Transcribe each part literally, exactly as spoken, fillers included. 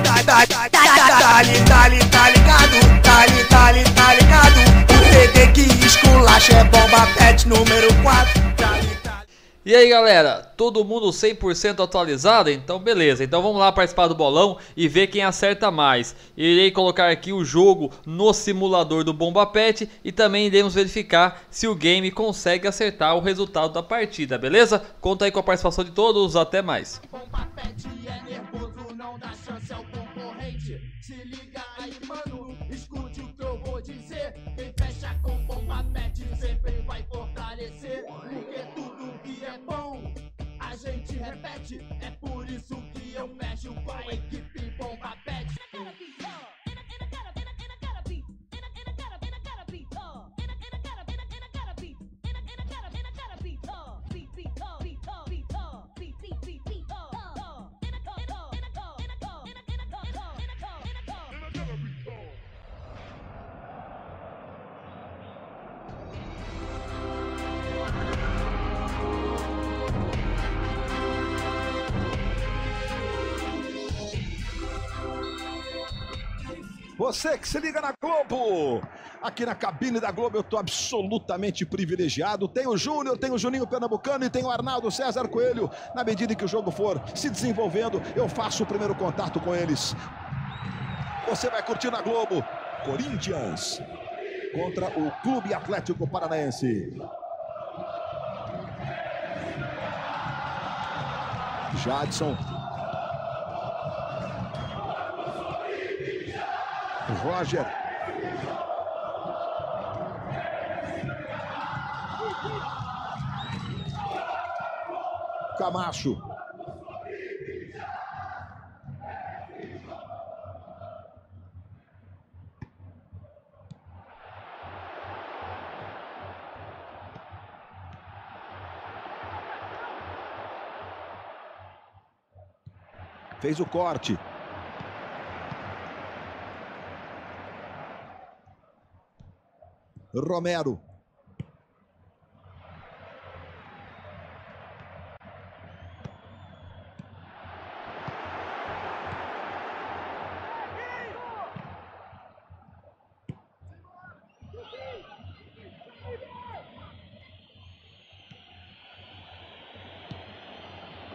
tá, tá, tá, tá, tá ligado, tá, tá, tá ligado. O P D que esculacha é Bomba Patch número quatro. E aí galera, todo mundo cem por cento atualizado? Então beleza, então vamos lá participar do bolão e ver quem acerta mais. Irei colocar aqui o jogo no simulador do Bomba Patch e também iremos verificar se o game consegue acertar o resultado da partida, beleza? Conta aí com a participação de todos, até mais. Bomba Patch é nervoso, não dá chance ao concorrente. Se liga aí mano, escute o que eu vou dizer. Quem fecha com Bomba Patch sempre vai fortalecer. É bom, a gente repete, é por isso que eu fecho com a equipe Bomba Patch. Você que se liga na Globo, aqui na cabine da Globo eu tô absolutamente privilegiado, tem o Júnior, tem o Juninho Pernambucano e tem o Arnaldo César Coelho. Na medida em que o jogo for se desenvolvendo, eu faço o primeiro contato com eles. Você vai curtir na Globo, Corinthians contra o Clube Atlético Paranaense. Jadson. Roger. Camacho. Fez o corte. Romero.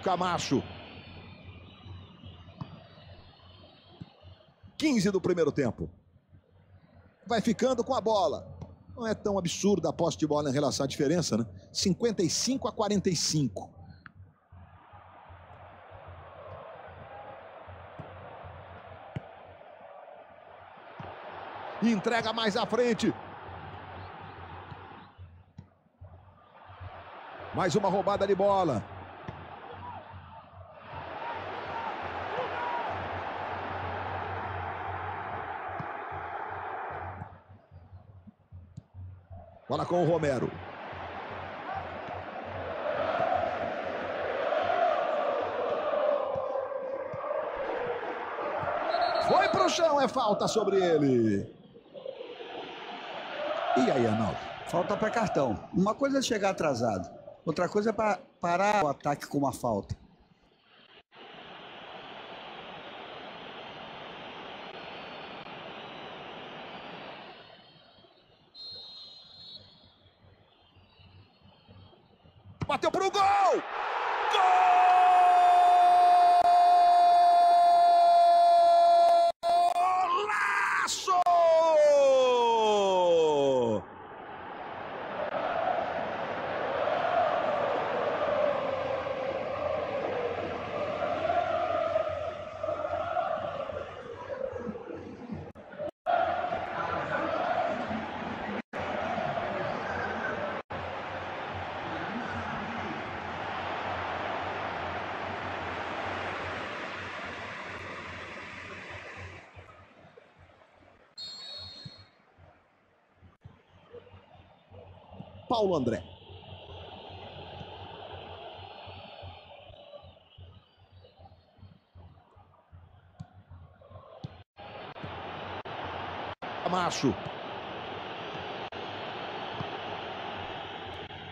Camacho. quinze do primeiro tempo. Vai ficando com a bola. Não é tão absurda a posse de bola em relação à diferença, né? cinquenta e cinco a quarenta e cinco. Entrega mais à frente. Mais uma roubada de bola. Bola com o Romero. Foi pro chão, é falta sobre ele. E aí, Arnaldo? Falta para cartão. Uma coisa é chegar atrasado. Outra coisa é para parar o ataque com uma falta. Bateu pro gol! Golaço! Paulo André. Camacho.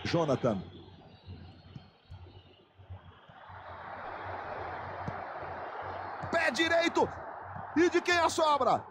Jonathan. Pé direito. E de quem é a sobra?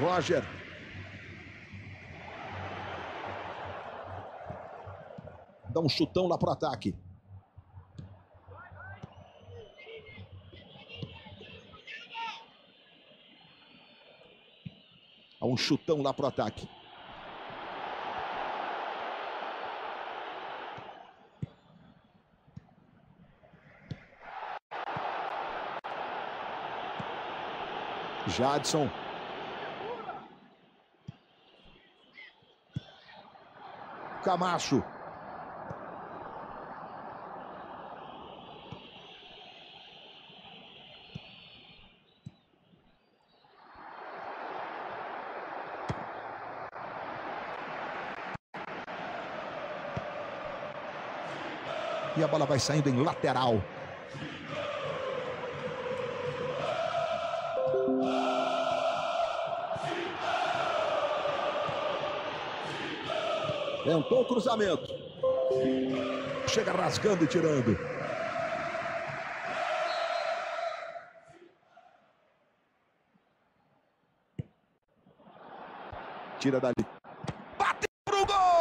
Roger. Dá um chutão lá pro ataque. Dá um chutão lá pro ataque. Jadson. Camacho. E a bola vai saindo em lateral. Tentou o cruzamento. Chega rasgando e tirando. Tira dali. Bate pro gol!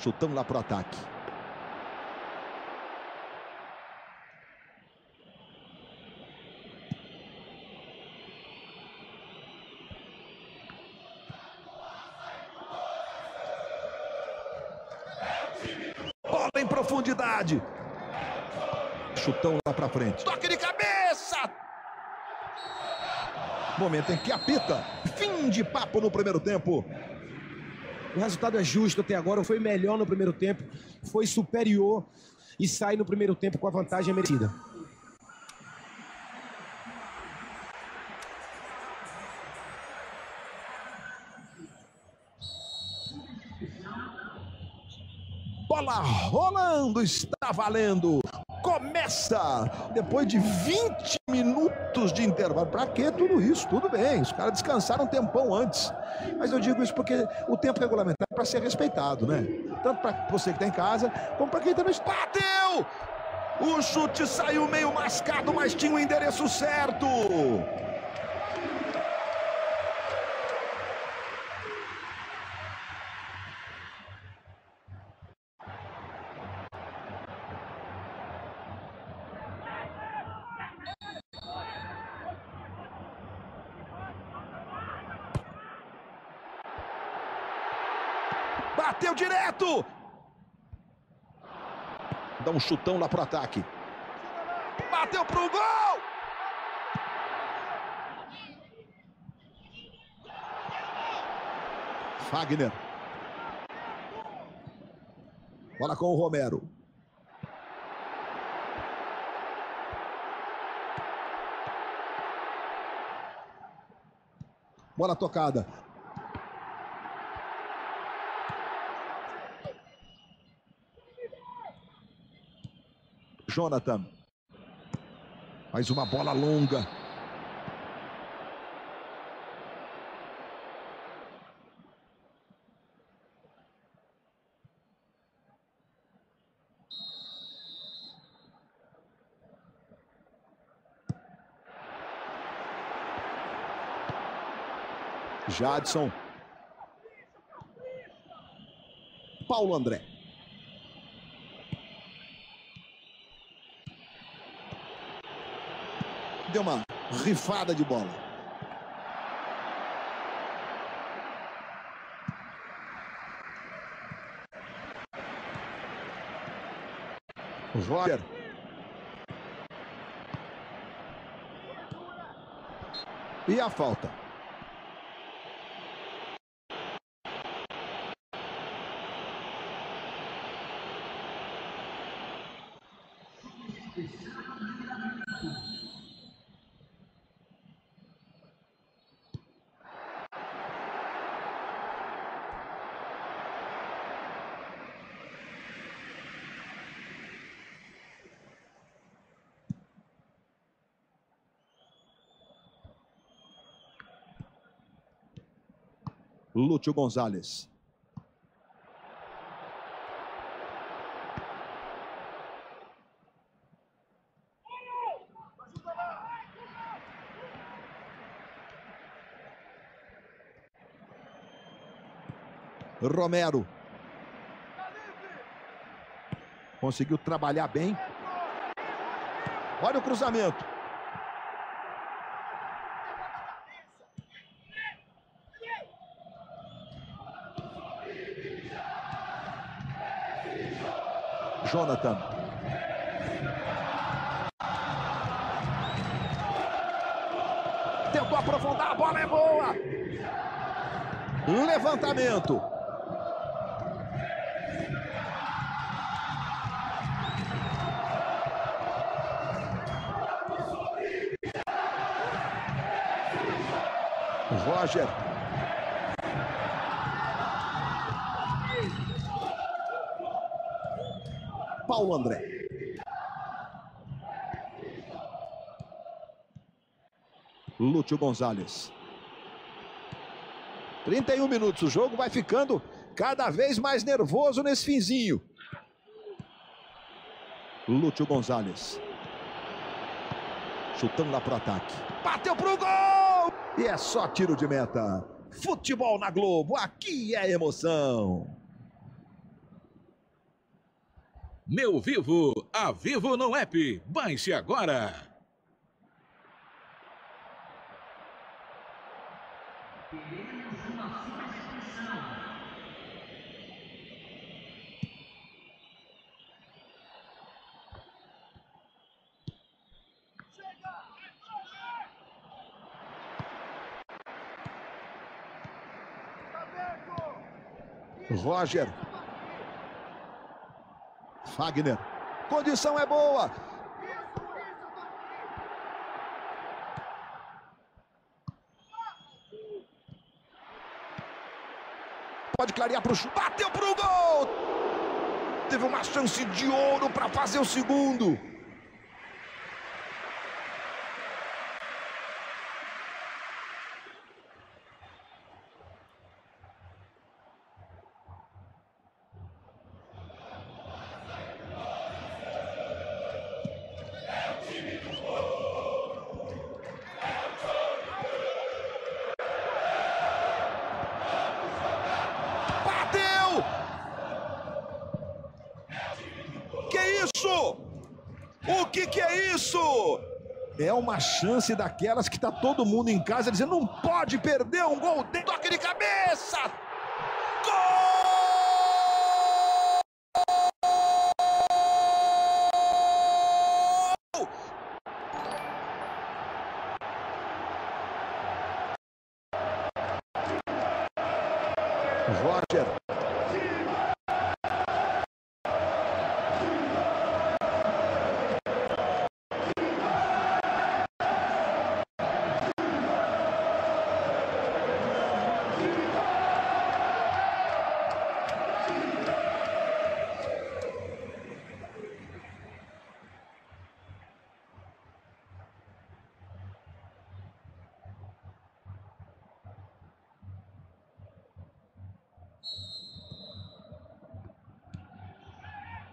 Chutão lá pro ataque. Bola em profundidade. Chutão lá pra frente. Toque de cabeça. Momento em que apita. Fim de papo no primeiro tempo. O resultado é justo até agora, foi melhor no primeiro tempo, foi superior e sai no primeiro tempo com a vantagem merecida. Bola rolando, está valendo. Começa depois de vinte minutos de intervalo. Pra que tudo isso? Tudo bem, os caras descansaram um tempão antes. Mas eu digo isso porque o tempo regulamentar é para ser respeitado, né? Tanto para você que está em casa, como para quem também está. Bateu! O chute saiu meio mascado, mas tinha o endereço certo. Bateu direto! Dá um chutão lá pro ataque. Bateu pro gol! Fagner. Bola com o Romero. Bola tocada. Jonathan. Mais uma bola longa. Jadson. Paulo André. Deu uma rifada de bola. Roger. E a falta. Lúcio Gonzales. Romero. Conseguiu trabalhar bem. Olha o cruzamento. Jonathan. Tentou aprofundar, a bola é boa. Levantamento. Roger. Paulo André. Lúcio Gonzales. trinta e um minutos. O jogo vai ficando cada vez mais nervoso nesse finzinho. Lúcio Gonzales. Chutando lá pro ataque. Bateu pro gol! E é só tiro de meta. Futebol na Globo. Aqui é emoção. Meu Vivo, a Vivo no app. Baixe agora. Roger. Fagner. Condição é boa. Pode clarear para o chute. Bateu para o gol. Teve uma chance de ouro para fazer o segundo. O que que é isso? É uma chance daquelas que tá todo mundo em casa dizendo, não pode perder um gol, tem toque de cabeça! Gol! Roger.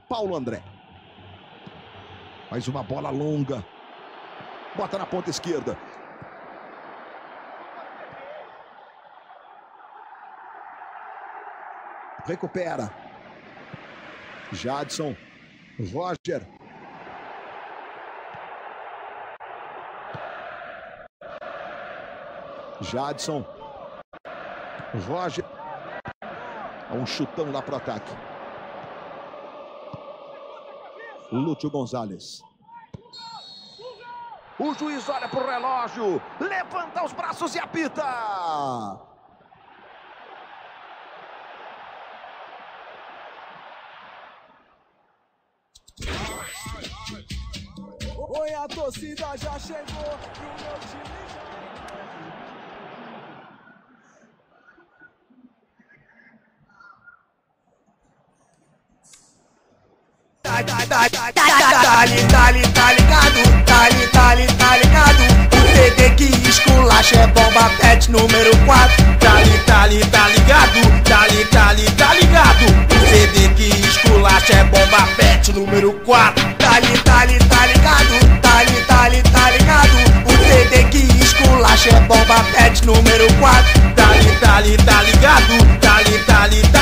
Paulo André. Mais uma bola longa. Bota na ponta esquerda. Recupera. Jadson. Roger. Jadson. Roger. Um chutão lá pro ataque. Lúcio Gonzales. O juiz olha pro relógio, levanta os braços e apita. Oi, a torcida já chegou pro meu time. Tá, tá, tá, tá, tá, tá ligado, tá, tá, tá ligado. O T D que esculacha é Bomba Patch número quatro. Tá, tá, tá ligado, tá, tá, tá ligado. O T D que esculacha é Bomba Patch número quatro. Tá, tá, tá ligado, tá, tá, tá ligado. O T D que esculacha é Bomba Patch número quatro. Tá, tá, tá ligado, tá, tá, tá ligado.